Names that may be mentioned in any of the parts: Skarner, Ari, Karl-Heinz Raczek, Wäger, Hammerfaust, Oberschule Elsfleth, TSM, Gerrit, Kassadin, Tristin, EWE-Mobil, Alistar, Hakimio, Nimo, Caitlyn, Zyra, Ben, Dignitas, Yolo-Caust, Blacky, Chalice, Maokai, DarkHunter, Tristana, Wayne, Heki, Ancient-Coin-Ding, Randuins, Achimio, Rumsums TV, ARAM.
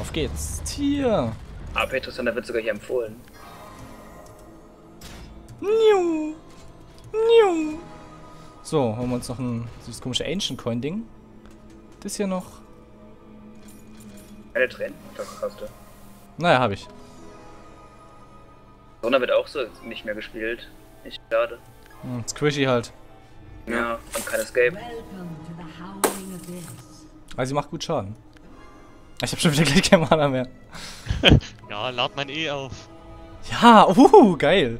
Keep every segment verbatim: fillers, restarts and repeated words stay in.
Auf geht's. Tier. Ah, Petrus, da wird sogar hier empfohlen. Niu. Niu. So, holen wir uns noch ein, dieses komische Ancient-Coin-Ding. Das hier noch. Eine Tränen? Das hast du. Naja, hab ich. Sona wird auch so nicht mehr gespielt. Nicht schade. Hm, squishy halt. Ja, und kein Escape. Also sie macht gut Schaden. Ich hab schon wieder gleich kein Mana mehr. Ja, lad mein E auf. Ja, uhu, geil.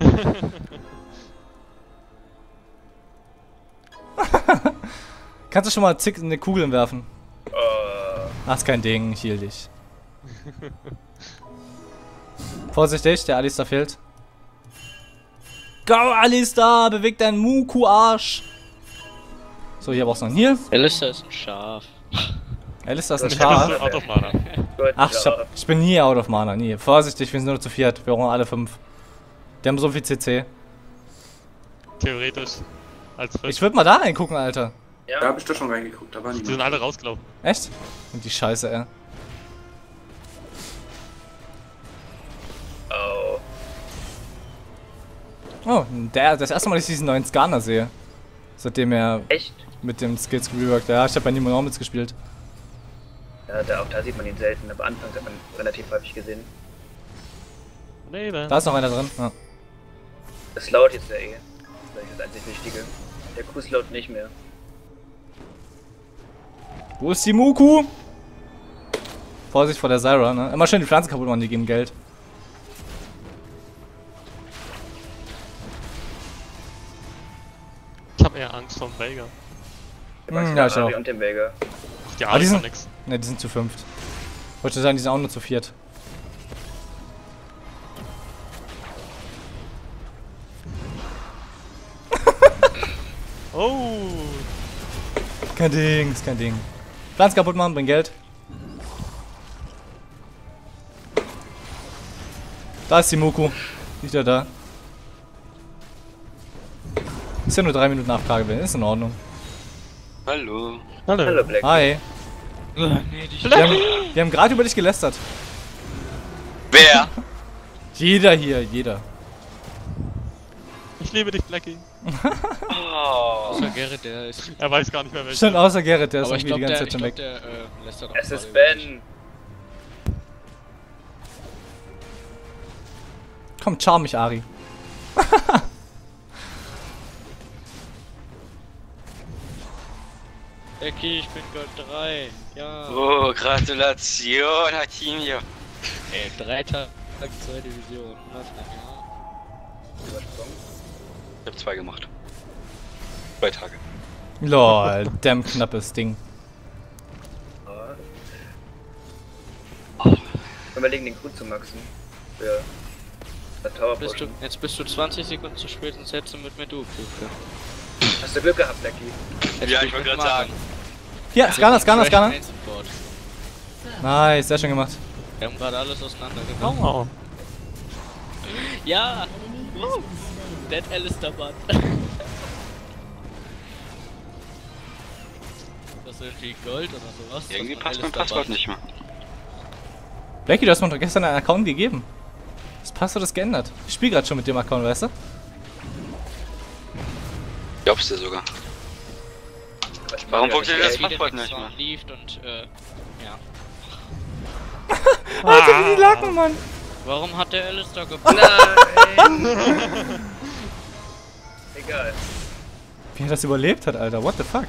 Kannst du schon mal zick in eine Kugeln werfen? Uh. Ach, ist kein Ding, ich heal dich. Vorsichtig, der Alistar fehlt. Go, Alistar! Beweg deinen Muku-Arsch! So, hier brauchst du noch einen Heal. Alistar ist ein Schaf. Alistar ist ein Schaf. Out of Mana. Ach, ich, hab, ich bin nie out of Mana. Nie. Vorsichtig, wir sind nur zu viert. Wir brauchen alle fünf. Die haben so viel C C. Theoretisch. Als ich würde mal da reingucken, Alter. Ja, da hab ich doch schon reingeguckt. Da waren die. Die sind alle rausgelaufen. Echt? Und die Scheiße, ey. Oh. Oh, der, das erste Mal, dass ich diesen neuen Skarner sehe. Seitdem er. Echt? Mit dem Skills reworked. Ja, ich habe bei Nimo auch mitgespielt. Ja, da, auch da sieht man ihn selten, aber anfangs hat man ihn relativ häufig gesehen. Nee, ne? Da ist noch einer drin. Ja. Das laut jetzt der E. Das ist das einzig Wichtige. Der Kuss laut nicht mehr. Wo ist die Muku? Vorsicht vor der Zyra, ne? Immer schön die Pflanzen kaputt machen, die geben Geld. Ich hab eher Angst vor dem Wäger. Hm, ja, ich Ari auch. Und dem Wäger. Die Ari sind nix. Ne, die sind zu fünft. Wollte schon sagen, die sind auch nur zu viert. Oh! Kein Ding, ist kein Ding. Pflanzen kaputt machen, bring Geld. Da ist die Muku. Nicht da, da. Ist ja nur drei Minuten Nachfrage, ist in Ordnung. Hallo. Hallo. Hallo, Blacky. Hi. Blacky. Wir haben, wir haben gerade über dich gelästert. Wer? Jeder hier, jeder. Ich liebe dich, Blacky. Oh. Außer Gerrit, der ist... Er weiß gar nicht mehr welcher. Stimmt, außer Gerrit, der ist irgendwie die ganze Zeit schon weg. Der, äh, lästert auch es ist Ben. Komm, charm mich, Ari. Heki, ich bin Gold drei. Ja. Oh, Gratulation, Hakimio. Ey, drei Tag, zwei Division. Was denn, ja? Ich hab zwei gemacht. Zwei Tage. Lol, damn knappes Ding. Oh. Überlegen, den Crew zu maxen. Für das Tower bist du, jetzt bist du zwanzig Sekunden zu spät und setzt du mit mir du. Hast du Glück gehabt, Blacky? Ja, ich wollte gerade sagen. Hier, Skarner, Skarner, Skarner. Nice, sehr schön gemacht. Wir haben gerade alles auseinandergenommen. Oh, oh. Ja! Oh. Dead Alistar Bad. Das ist irgendwie Gold oder sowas. Irgendwie passt mein Passwort nicht mehr. Blacky, du hast mir doch gestern einen Account gegeben. Das Passwort ist geändert. Ich spiele gerade schon mit dem Account, weißt du? Glaubst du sogar. Warum funktioniert das Passwort nicht mehr? Und, äh, ja. Alter, ah. Die Lacken, Mann! Warum hat der Alistar geplant? Nein! Egal. Wie er das überlebt hat, Alter. What the fuck?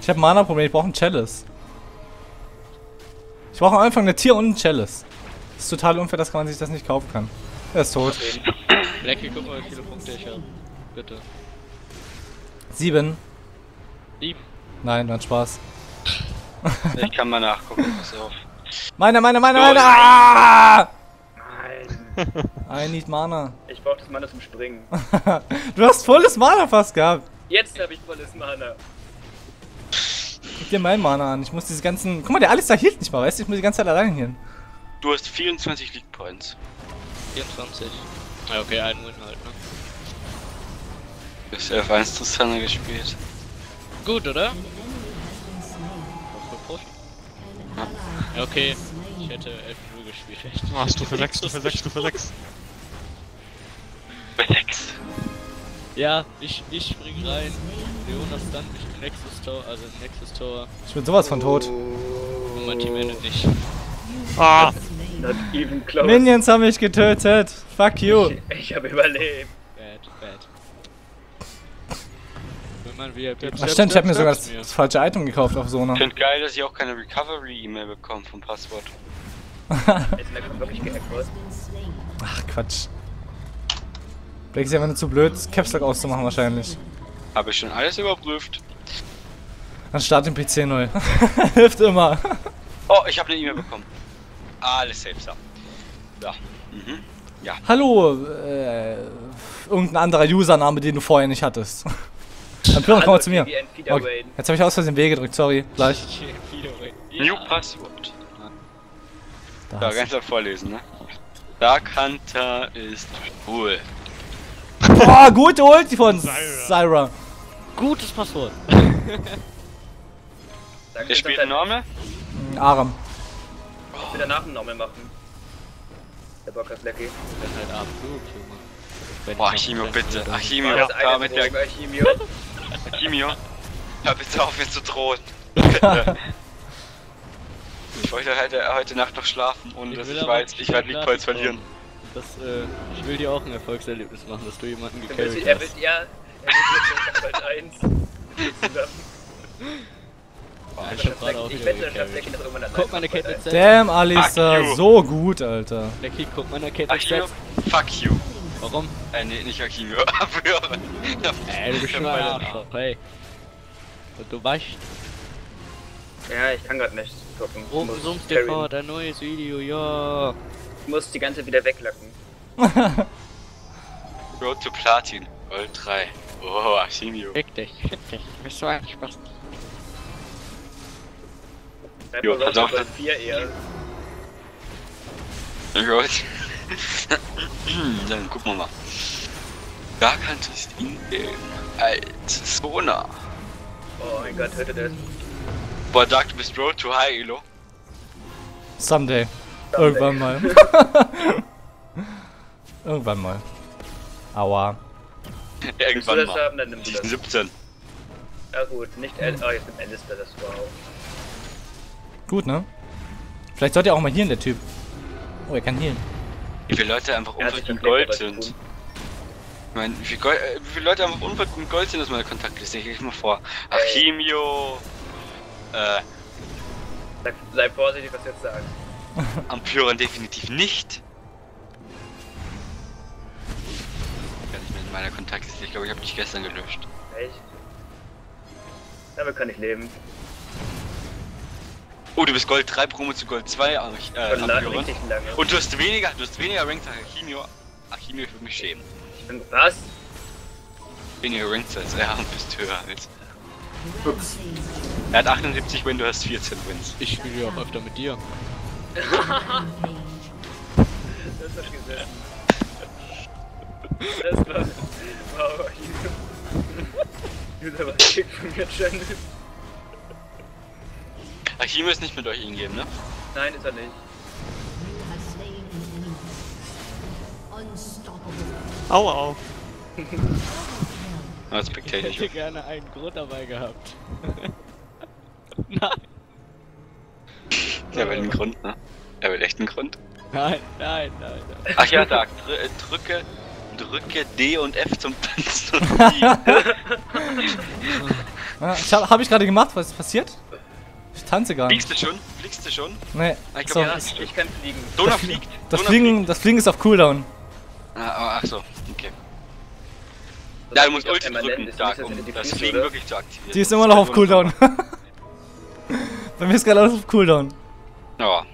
Ich hab ein Mana-Problem, ich brauche einen Chalice. Ich brauche am Anfang eine Tier und einen Chalice. Das ist total unfair, dass man sich das nicht kaufen kann. Er ist tot. Blacky, guck mal, wie viele Punkte ich habe. Bitte. Sieben. Sieben? Nein, war Spaß. Ich kann mal nachgucken, pass auf. Meine, meine, meine, meine! Ah! Nein. I need Mana. Ich brauch das Mana zum Springen. Du hast volles Mana fast gehabt. Jetzt habe ich volles Mana. Gib dir mein Mana an. Ich muss diese ganzen... Guck mal, der Alistar hielt nicht mal, weißt du? Ich muss die ganze Zeit allein hier. Du hast vierundzwanzig League Points. vierundzwanzig. Ja, okay, einen Win halt, ne? Du hast ja auf eins Tristin gespielt. gut, oder? Ja, okay. Ich hätte elf null gespielt. Oh, Stufe sechs, Stufe sechs, Stufe sechs. Stufe sechs. Ja, ich, ich spring rein. Leona stand mich im Nexus Tor, also im Nexus Tor. Ich bin sowas von tot. Und mein Team endet nicht. Ah! Not even close. Minions haben mich getötet. Fuck you. Ich, ich hab überlebt. Bad, bad. Wenn man wieder Pips, Ach stimmt, ich hab mir sogar das, das falsche Item gekauft auf Sona. Ich find geil, dass ich auch keine Recovery-E-Mail bekomme vom Passwort. Ach Quatsch. Blacky ist einfach nur zu blöd, das Capstock auszumachen wahrscheinlich. Habe ich schon alles überprüft. Dann start den P C neu. Hilft immer. Oh, ich habe eine E-Mail bekommen. Alles safe, so. Ja. Mhm. Ja. Hallo, äh, irgendein anderer Username, den du vorher nicht hattest. Ampyron, komm mal zu mir. Oh, jetzt habe ich aus Versehen W gedrückt, sorry. Gleich. New Password. Da ja, ganz laut vorlesen, ne? DarkHunter ist cool. Boah, gute Ulti von Zyra. Gutes Passwort. Der spielt eine Normal? ARAM. Ich will danach einen Normal machen. Der Bock hat Blacky. Das ist halt ARAM. Boah, Achimio, bitte. Achimio, da mit der Achimio. Achimio, hör bitte auf, mir zu drohen. Ich wollte halt heute Nacht noch schlafen, ohne dass ich weiß, ich werde League Points verlieren. Das, äh, ich will dir auch ein Erfolgserlebnis machen, dass du jemanden gecarried hast. Er will, ja, er will jetzt halt eins. Ich wette, dass Blacky das irgendwann hat. Guck meine Caitlyn Sets. Damn, Alistar, so gut, Alter. Blacky, guck meine Caitlyn Sets. Fuck you. Warum? Äh, nee, nicht Hakimio. Ey, du bist schon mal Arschloch, hey. Und du weißt. Ja, ich kann grad nicht gucken. Rumsums T V, dein neues Video, ja. Ich muss die ganze wieder weglacken. Road to Platin, Gold drei. Oh, Achimio. Fick dich, fick dich. Du bist so ein Spaß. Jo, pass auf. vier eher. Gut. Dann gucken wir mal. DarkHunter ist in-game. Alt. Sona. Oh mein Gott, hört ihr das? Boah, Dark, du bist Road to High, Elo. Someday. Someday. Irgendwann mal. Irgendwann mal. Aua. Irgendwann mal. Das haben, dann nimmst du das. siebzehn. Ja gut, nicht El. Oh, jetzt nimmt Alistar das, wow. Gut, ne? Vielleicht sollte er auch mal healen, der Typ. Oh, er kann healen. Wie viele Leute einfach unverdient Gold sind. Ich meine, wie, viel Gold, äh, wie viele Leute einfach unverdient Gold sind, ist meine Kontaktliste. Ich lese mal vor. Achimio. Äh. Sei, sei vorsichtig, was du jetzt sagst. Ampyron definitiv nicht. Kann ich mit in meiner Kontaktliste. Ich glaube, ich habe dich gestern gelöscht. Echt? Damit kann ich leben. Oh, du bist Gold drei, Promo zu Gold zwei, äh, Ampyron. Und du hast weniger, du hast weniger Ranks als Achimio. Achimio, ich würde mich schämen. Ich bin was? Weniger Ranks als er und bist höher als. Ups. Er hat achtundsiebzig Wins, du hast vierzehn Wins. Ich spiele ja auch öfter mit dir. Das hast du gesehen. Das war. Wow, Achimio. Du war Kick von mir, Channel. Achimio ist nicht mit euch hingehen, ne? Nein, ist er nicht. Aua, au. Oh, ich hätte gerne einen Grund dabei gehabt. Nein. Er will einen Grund, ne? Er will echt einen Grund. Nein, nein, nein. nein. Ach ja, Dark, dr drücke, drücke D und F zum Tanzen. hab, hab ich gerade gemacht, was ist passiert? Ich tanze gar nicht. Fliegst du schon? Fliegst du schon? Nee. Ich glaub, ja, ich, ich kann fliegen. Sona das fliegt. Das Fliegen, fliegt. Das Fliegen ist auf Cooldown. Ah, ach so, okay. So, ja, du musst Ulti drücken, Dark, um das Fliegen oder? Wirklich zu aktivieren. Die ist immer noch auf Cooldown. Bei mir ist gerade alles auf Cooldown. Ja.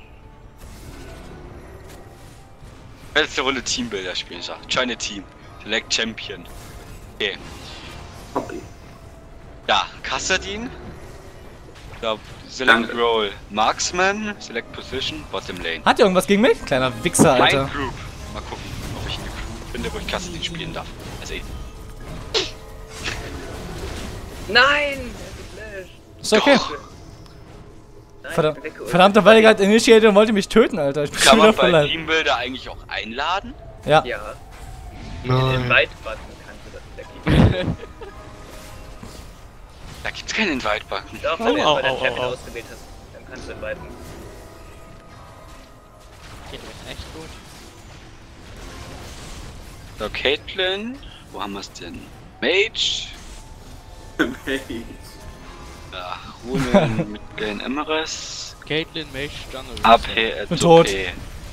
Letzte Runde Teambilder spielen, ich sag. China Team. Select Champion. Okay. Okay. Ja, Kassadin. Da, Select Danke. Roll. Marksman. Select Position. Bottom Lane. Hat ja irgendwas gegen mich? Kleiner Wichser, Alter. Mein Group. Mal gucken, ob ich eine Group finde, wo ich Kassadin spielen darf. Also eh. Nein! Ist okay. Verdammt, verdammter Welliger hat initiated und wollte mich töten, Alter. Ich bin Kann man bei Teambuilder eigentlich auch einladen? Ja. Ja. Nein. In den Invite-Button kannst du das, Blacky. Da gibt's keinen Invite-Button. Doch, wenn du erstmal deinen Champion ausgewählt hast, dann kannst du inviten. Geht mir echt gut. So, Caitlyn. Wo haben wir's denn? Mage. Mage. Ach, Runen mit den Emrys. Caitlyn, Mage, Jungle. A P, äh, bin tot.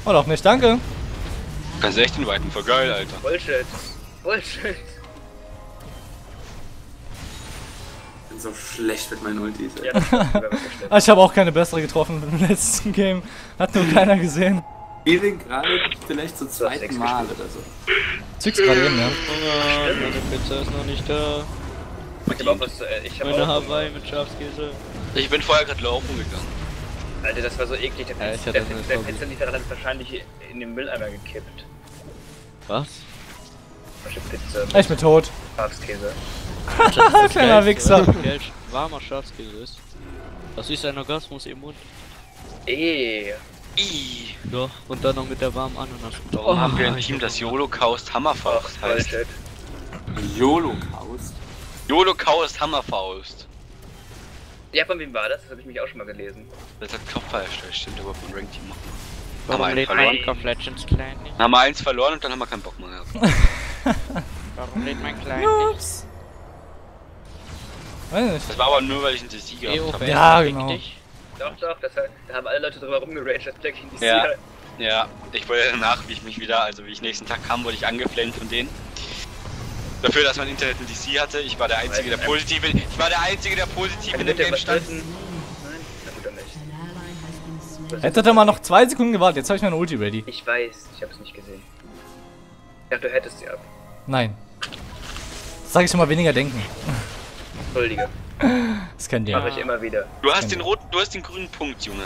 Oder auch nicht, danke. Kannst du echt den Weiten, voll geil, Alter. Bullshit. Bullshit. Ich bin so schlecht mit meinen Ultis, Alter. Ja, ich habe auch keine bessere getroffen im letzten Game. Hat nur keiner gesehen. Wir sind gerade vielleicht zum zweiten Mal oder so. Züg's gerade eben, ja. Stimmt. Meine Pizza ist noch nicht da. Ich hab auch was zu essen. Ich hab meine Hawaii mit Schafskäse. Ich bin vorher gerade laufen gegangen. Alter, das war so eklig. Der Pizza, ja, der Pizzalieferant hat wahrscheinlich in den Mülleimer gekippt. Was? Pizza. Ich bin tot. Schafskäse. Kleiner Wichser. Warmer Schafskäse ist. Das ist ein Orgasmus im Mund. Eee. Iiii. So, und dann noch mit der warmen Ananas. Warum oh, haben wir ein Team, das Yolo-Caust Hammerfaust Ach, heißt? Yolo-Caust? Yolo-Caust Hammerfaust. Ja, von wem war das? Das habe ich mich auch schon mal gelesen. Das hat Kopfball erstellt, stimmt, aber von Ranked Team machen wir. Haben wir einen verloren? Haben wir eins verloren und dann haben wir keinen Bock mehr gehabt. Warum lädt mein Klein nichts? Das war aber nur, weil ich einen Sieger gehabt habe. Ja, genau. Doch, doch, das, da haben alle Leute drüber rumgeraged, dass Blacky nicht ja, ja, ich wollte danach, wie ich mich wieder, also wie ich nächsten Tag kam, wurde ich angeflennt von denen. Dafür, dass mein Internet ein D C hatte, ich war der Einzige, der positiv in, ich war der Einzige, der positiv in dem Game stand. Nein, na gut, dann nicht. Jetzt hat er mal noch zwei Sekunden gewartet, jetzt habe ich meine Ulti ready. Ich weiß, ich habe es nicht gesehen. Ich dachte, du hättest sie ab. Nein. Das sage ich schon mal weniger denken. Entschuldige. Das kann der. Mach ich immer wieder. Du hast den roten, du hast den grünen Punkt, Junge.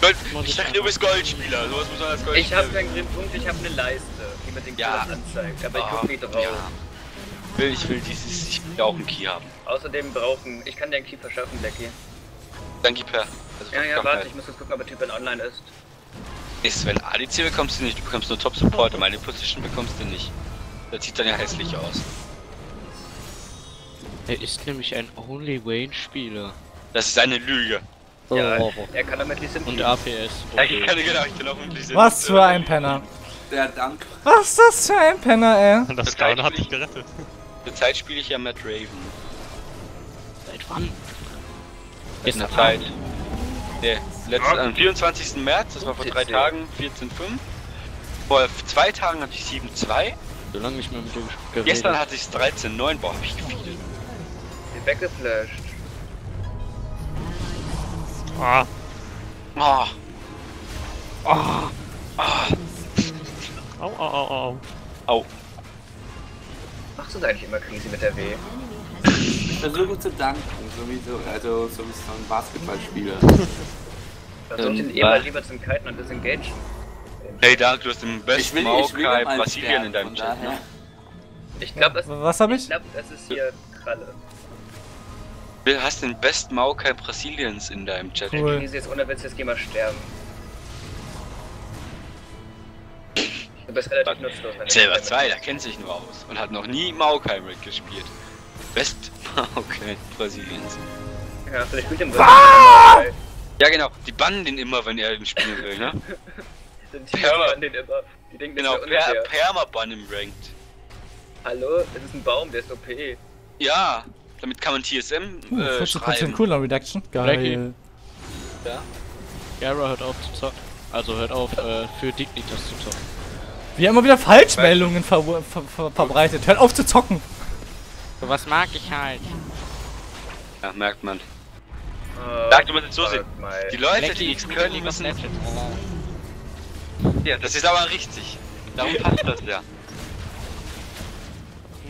Gold, ich dachte, du bist Goldspieler. Sowas muss man als Goldspieler. Ich habe keinen grünen Punkt, ich habe eine Leiste, die mit den ja. Key anzeigt. Aber oh, ich gucke nicht drauf. Ja. Will, ich will dieses, ich will auch einen Key haben. Außerdem brauchen, ich kann dir einen Key verschaffen, Blacky. Danke, Per. Also, ja, ja, warte, halt. Ich muss jetzt gucken, ob der Typ in online ist. Ist, wenn A D C bekommst du nicht, du bekommst nur Top-Support, aber meine Position bekommst du nicht. Das sieht dann ja hässlich aus. Er ist nämlich ein Only Wayne Spieler. Das ist eine Lüge. Oh, ja, oh, oh. Er kann damit nicht und A P S. Okay. Ich kann genau, ich kann auch mit Was für ein Penner. Der Dank. Was ist das für ein Penner, ey? Das Skarner hat dich gerettet. Zurzeit spiele ich ja Matt Raven. Seit wann? Jetzt eine Zeit. Nee, letzten, am vierundzwanzigsten März, das war vor drei Tagen, vierzehn Komma fünf. Vor zwei Tagen hatte ich sieben Komma zwei. So lange nicht mehr mit dem geredet. Gestern hatte ich dreizehn Komma neun, boah, hab ich gefeedet. Weggeflasht. Ah. Ah. Ah. Ah. Au, au, au, au. Au. Machst du das eigentlich immer Krise mit der W? Ich versuche zu danken, so wie so, also so wie so ein Basketballspieler. Versuch den eh mal lieber zum Kiten und disengagen. Hey Dark, du hast den besten Maokai Brasilien in deinem Chat, ne? Ich glaube, was hab ich? Ich glaube, das ist hier Kralle. Du hast den besten Maokai Brasiliens in deinem Chat. Cool. Ich genieße jetzt ohne Witz, jetzt geh mal sterben. Du bist relativ nutzlos. Silber zwei, da kennt sich nur aus. Und hat noch nie Maokai Red gespielt. Best Maokai Brasiliens. Ja, vielleicht mit dem Maokai. Ja genau, die bannen den immer, wenn er den spielen will, ne? Sind die bannen den immer. Die denken, genau, per Perma-Bann im Ranked. Hallo? Das ist ein Baum, der ist O P. Ja. Damit kann man T S M uh, äh, fünfzig Prozent Cooler Reduction. Geil. Ja. Gara hört auf zu zocken. Also hört auf äh, für Dignitas zu zocken. Wir haben immer wieder Falschmeldungen ver ver ver verbreitet. Hört auf zu zocken. So was mag ich halt. Ja, merkt man. Uh, Sag, du musst jetzt so sehen. Die Leute, Blacky, die nichts können, die müssen... Ja, das ist aber richtig. Darum passt das ja.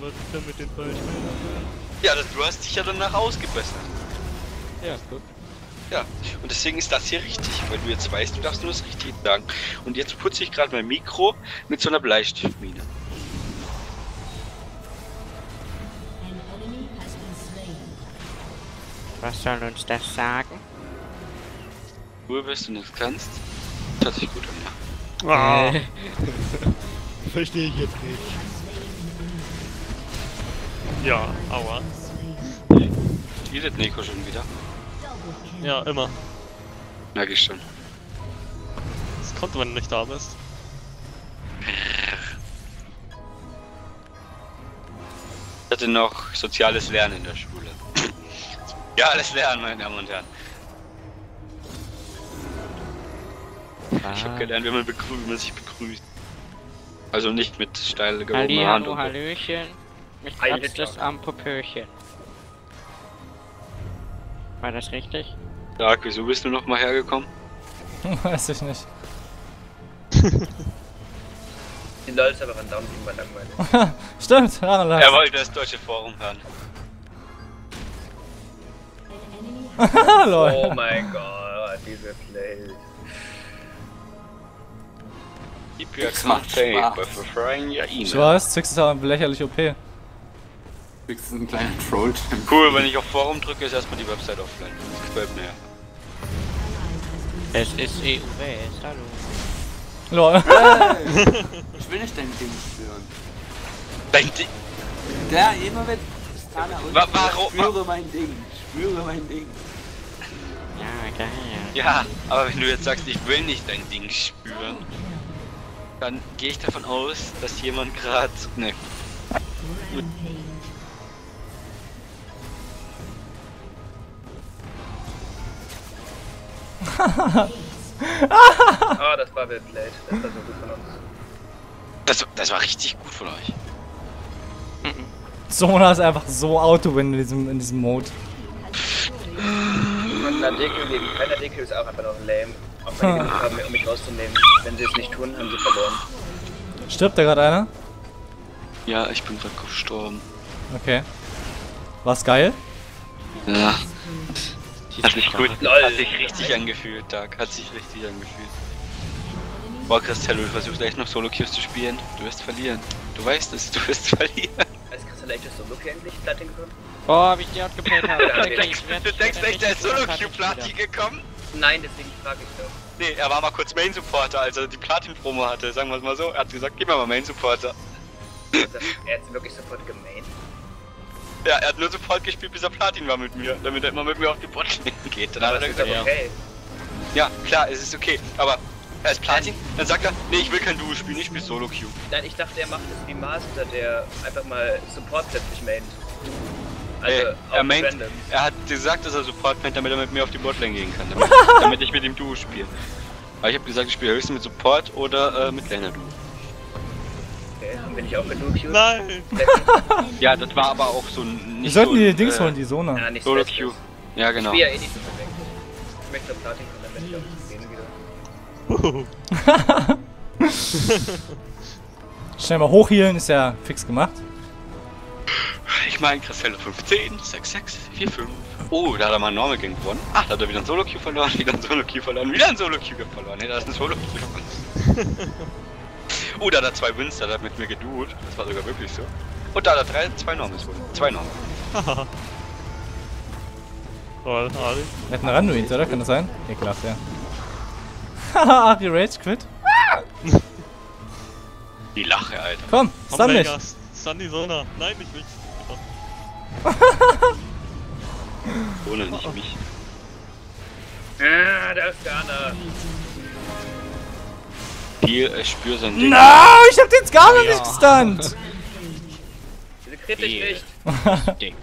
Was ist denn mit den Falschmeldungen? Ja, das, du hast dich ja danach ausgebessert. Ja, gut. Ja, und deswegen ist das hier richtig, weil du jetzt weißt, du darfst nur das Richtige sagen. Und jetzt putze ich gerade mein Mikro mit so einer Bleistiftmine. Was soll uns das sagen? Ruhe bist und nichts kannst. Das hört sich gut an, ja. Wow. Verstehe ich jetzt nicht. Ja, aua. Wie wird Neko schon wieder? Ja, immer. Merke ich schon. Das kommt, wenn du nicht da bist. Ich hatte noch soziales Lernen in der Schule. Ja, alles Lernen, meine Damen und Herren. Ah. Ich habe gelernt, wie man, wie man sich begrüßt. Also nicht mit steil gehobener Hand. Hallo, Hallöchen. Mich kratzt das am Popöchen. War das richtig? Dark, wieso bist du nochmal hergekommen? Weiß ich nicht. Die Leute ist aber verdammt immer langweilig. Stimmt, langweilig. Er wollte das deutsche Forum hören. Oh mein Gott, diese Plays. Keep your campaign by preferring your email. Ich weiß, Twix ist aber lächerlich O P. Twix ist ein kleiner Troll. Cool, wenn ich auf Forum drücke, ist erstmal die Website offline. Das gefällt mir. Es ist E U S, hallo. Lol. Ich will nicht dein Ding stören. Dein Ding? Ja, immer wenn Stana und ich spüre mein Ding. Spüre mein Ding. Ja, geil. Ja, aber wenn du jetzt sagst, ich will nicht dein Ding spüren, dann gehe ich davon aus, dass jemand gerade... Ne. Ah, oh, das war wild late. Das war so gut von uns. Das, das war richtig gut von euch. Mhm. Sona ist einfach so Auto-Win in diesem, in diesem Mode. Und Nadekio gegen kein Nadekio ist auch einfach noch lame. Auch wenn die genug haben, um mich rauszunehmen. Wenn sie es nicht tun, haben sie verloren. Stirbt da gerade einer? Ja, ich bin gerade gestorben. Okay. War's geil? Ja. Hat sich gut, hat sich richtig angefühlt, Dark. Hat sich richtig angefühlt. Boah, Christell, du versuchst echt noch Solo-Kills zu spielen. Du wirst verlieren. Du weißt es, du wirst verlieren. Als Christell echt das Solo-Kill endlich Platin gekommen? Boah, wie ich die outgeplayt habe. Du denkst echt, der ist Solo-Kill-Platin gekommen? Nein, deswegen frage ich doch. Nee, er war mal kurz Main-Supporter, als er die Platin-Promo hatte. Sagen wir es mal so. Er hat gesagt, gib mir mal Main-Supporter. Er hat wirklich sofort gemaint. Ja, er hat nur sofort gespielt, bis er Platin war mit mir, damit er immer mit mir auf die Botlane geht. Dann ja, hat er gesagt, okay. Ja, klar, es ist okay, aber er ist Platin, dann sagt er, nee, ich will kein Duo spielen, ich spiel Solo-Queue. Nein, ich dachte, er macht das wie Master, der einfach mal Support plötzlich maint. Also, nee, er meint, er hat gesagt, dass er Support maint, damit er mit mir auf die Botlane gehen kann, damit, damit ich mit dem Duo spiele. Aber ich habe gesagt, ich spiele höchstens mit Support oder äh, mit Laner-Duo. Okay, dann bin ich auch mit Duo-Queue. Nein! Ja, das war aber auch so ein... Wir sollten so die Dings äh, holen, die Sona. Ja, nicht Solo Q. Ja, genau. Ich spiele ja eh nicht so perfekt. Ich möchte auf Platin kommen, dann werde ich auf das Game wieder. Schnell mal hochhealen, ist ja fix gemacht. Ich meine, Christelle fünfzehn, sechs, sechs, vier, fünf. Oh, da hat er mal ein Normal Game gewonnen. Ach, da hat er wieder ein Solo Q verloren, wieder ein Solo Q verloren, wieder ein Solo Q verloren. Ne, da ist ein Solo Q. Oh, da hat er zwei Wins, da hat er mit mir geduelt. Das war sogar wirklich so. Und da hat er drei, zwei Normals wohl. Zwei Normals. Haha. Toll, Ari. Er hat einen Randuins, oder? Kann das sein? Ja, klar, ja. Haha, Ari Rage Quit. Die Lache, Alter. Komm, stun dich. Stun die Sona. Nein, nicht mich. Sona, nicht mich. Ah, da ist Skarner. Hier, ich spür sein Ding. No, ich hab den Skarner ja. nicht gestunt. Kritte ich nicht! Dick.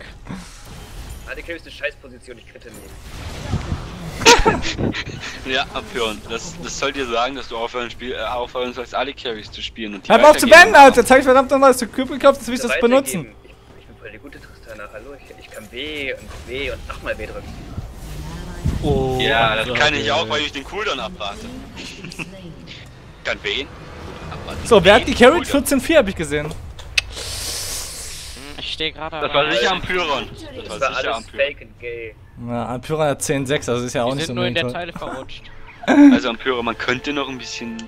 Adekrim ist eine Scheißposition, ich kritte nicht. Ja, Ampyron, das, das soll dir sagen, dass du aufhören, spiel, äh, aufhören sollst, Adekrim zu spielen. Und die hab auf zu Ben, Alter! Zeig verdammt nochmal, dass du Kübel glaubst, dass will ich das benutzen. Ich, ich bin voll der gute Tristana, hallo? Ich, ich kann W und W und nochmal W drücken. Oh, ja, das kann ich auch, weil ich den Cooldown abwarte. Ich kann W abwarten. So, wer hat die Carry? vierzehn vier hab ich gesehen. Ich stehe gerade Das war sicher Ampyron. Das war, das war sicher alles fake and gay. Na, Ampyron hat zehn sechs, also ist ja auch die nicht sind so nur in der Teile verrutscht. Also Ampyron, man könnte noch ein bisschen